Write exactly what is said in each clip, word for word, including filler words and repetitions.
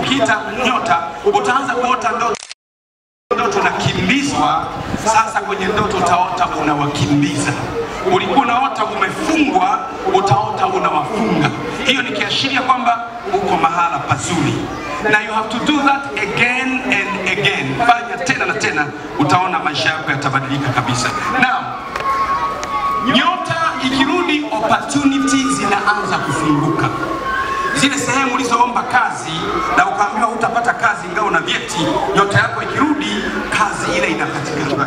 Ukiita nyota utaanza kuota ndoto, ndoto na kimbizwa Sasa kwenye ndoto utaota unawakimbiza. Ulikuwa unaota umefungwa, utaota unawafunga. Hiyo ni kiashiria kwamba uko mahala pazuri. Na you have to do that again and again. Fanya tena na tena, utaona maisha yako yatabadilika kabisa. Now, nyota ikirudi, opportunities zinaanza kufunguka. Zile sehemu ulizoomba kazi na ukaambiwa utapata kazi ingawa una vyeti, nyota yako ikirudi, kazi ile inapatikana.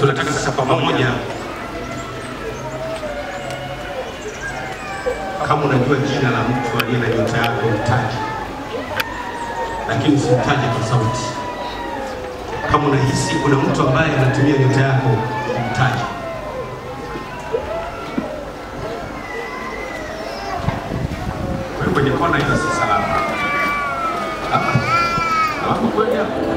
Tunataka sasa pamoja, kama unajua jina la mtu aliye na nyota yako mtaje, lakini usimtaje kwa sauti. Kama unahisi kuna mtu ambaye anatumia nyota yako mtaje. Kwa kwenye kona hiyo si salama. Hapa. Hapa kwenye hapo.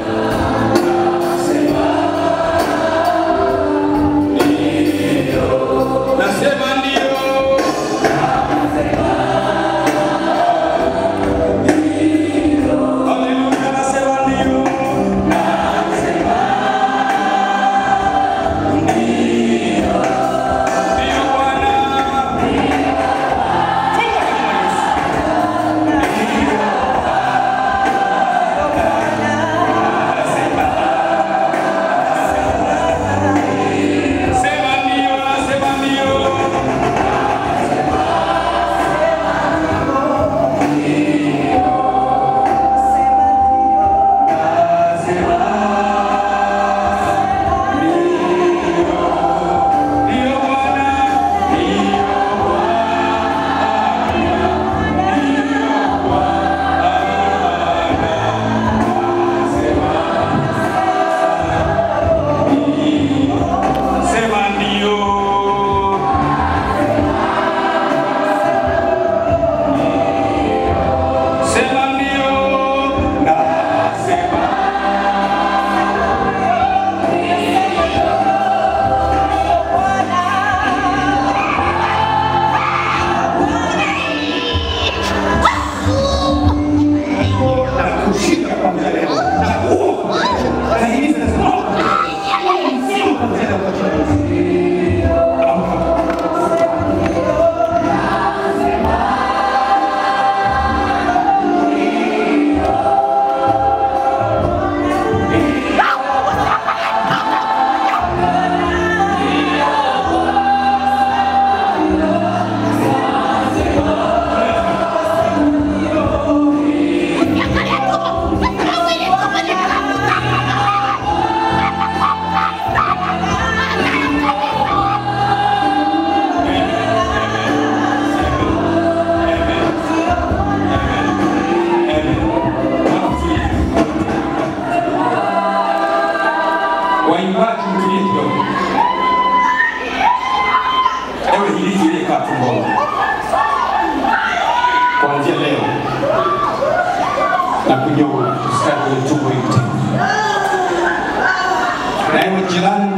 kuanzia leo na kunyonga kusikia kwenye tumbo yote. Na ewe jirani,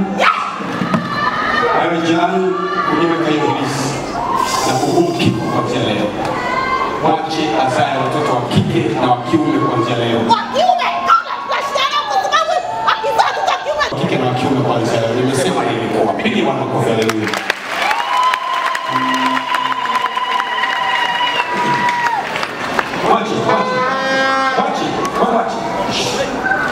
ewe jirani unyeweka ibilisi na kuhuki kuanzia leo. Wache azae watoto wa kike na wa kiume kuanzia leo. Wa kiume kama tunashindana kwa sababu akizazi cha kiume. Wa kike na wa kiume kuanzia leo. Nimesema hili kwa wapigi wa makofi leo. Lakini kwa sababu anataka chakula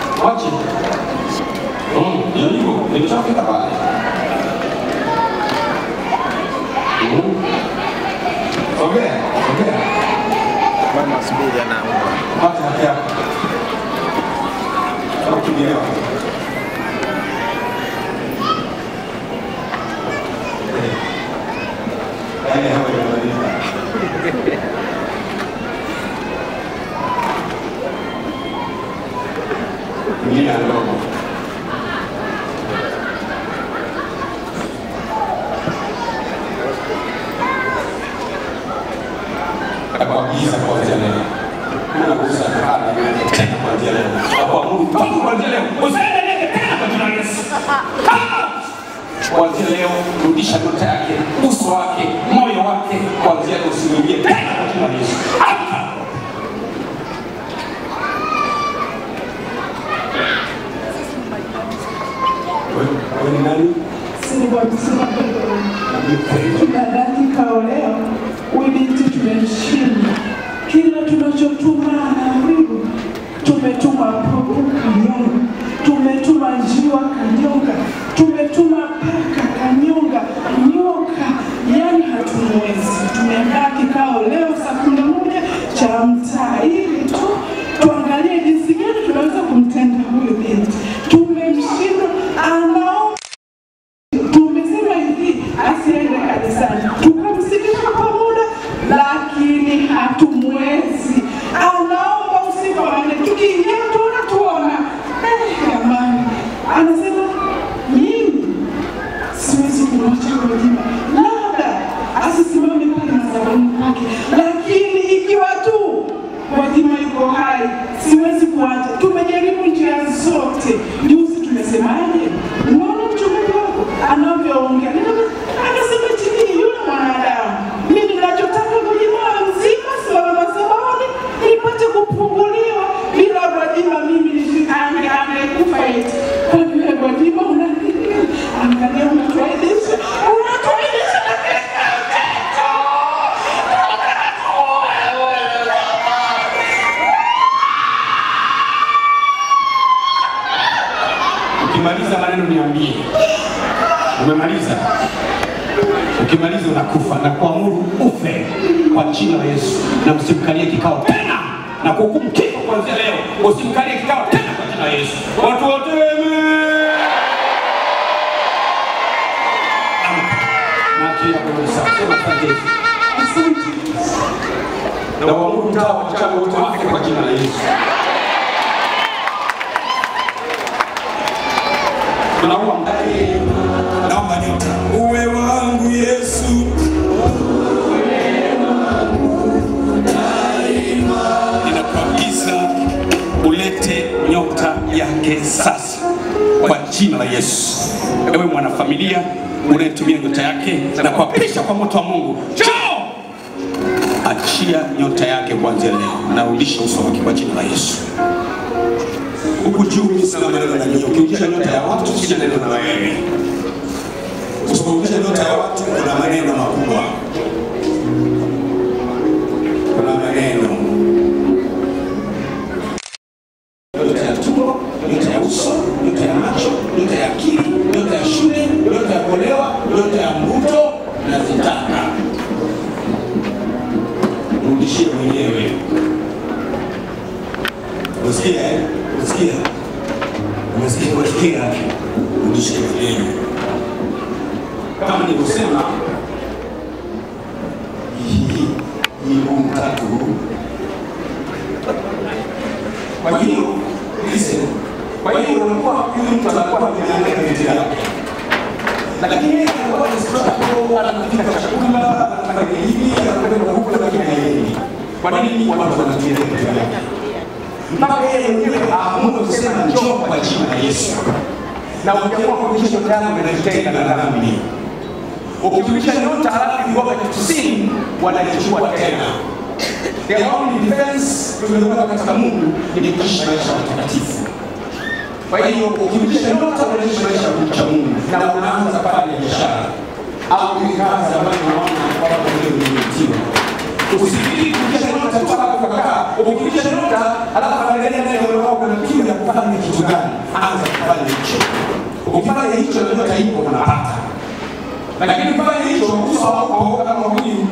na kile hivi na kwenda huko na kile hivi. Kwa nini watu wanatumia teknolojia? Mpaka yeye mwenyewe aamue kusema njoo kwa jina la Yesu. Na ukiamua kuhamisha damu inayotenga na damu ni. Ukiumisha nyota halafu ni wakati tusini wanachukua tena. The only defense tumeona katika Mungu ni kuishi maisha matakatifu. Kwa hiyo ukiumisha nyota unaishi maisha ya Mungu na unaanza pale biashara. Au kuikaza zamani unaona kwamba ndio ndio. Usifiki kuumisha nyota kutoka kwa kaka, ukiumisha nyota halafu angalia nani wao kana kitu ya kufanya kitu gani. Anza kufanya hicho. Ukifanya hicho ndio taipo unapata. Lakini pale hicho uso wako kama mwili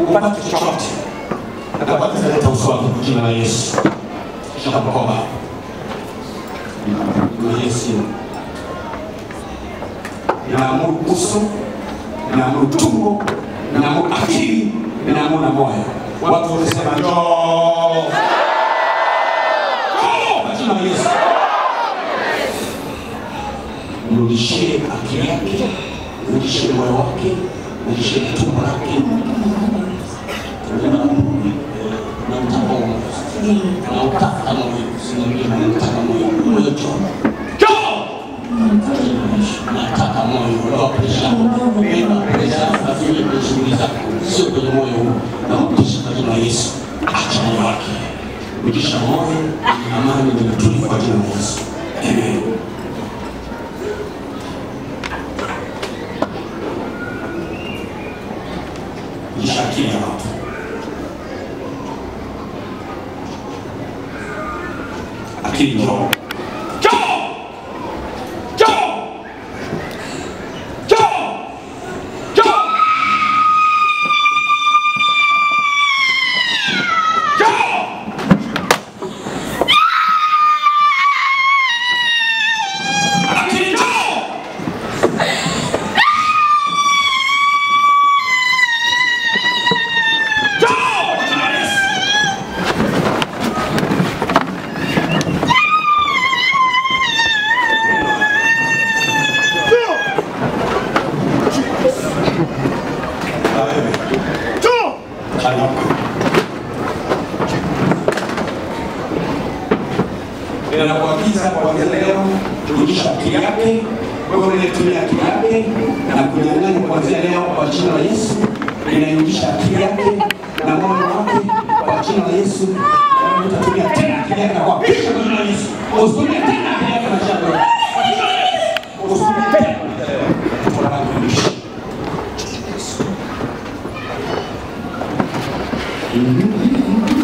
upate chochote. Nakabatiza leta uso wako jina la Yesu. Shaka mkoba. Ni Yesu. Naamuru uso, naamuru tumbo, naamuru akili, naamuru na moyo. Watu wanasema njoo. Jina la Yesu. Mrudishie akili yake. Mrudishie moyo wake, mrudishie tumbo lake. Amen. Nishakia watu. Akili njoo. Njoo! Njoo! Njoo! Njoo! Njoo! Akili njoo! Mm-hmm.